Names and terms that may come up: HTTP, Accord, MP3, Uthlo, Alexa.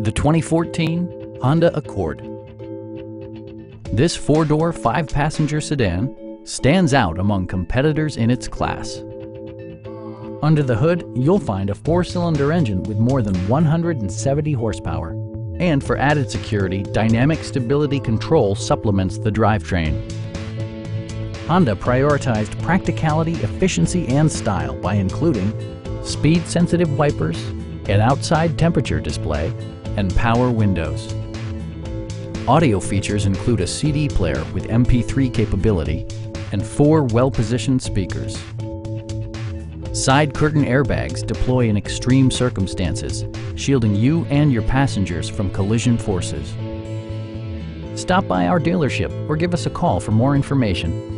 The 2014 Honda Accord. This four-door, five-passenger sedan stands out among competitors in its class. Under the hood, you'll find a four-cylinder engine with more than 170 horsepower. And for added security, dynamic stability control supplements the drivetrain. Honda prioritized practicality, efficiency, and style by including speed-sensitive wipers, an outside temperature display, and power windows. Audio features include a CD player with MP3 capability and four well-positioned speakers. Side curtain airbags deploy in extreme circumstances, shielding you and your passengers from collision forces. Stop by our dealership or give us a call for more information.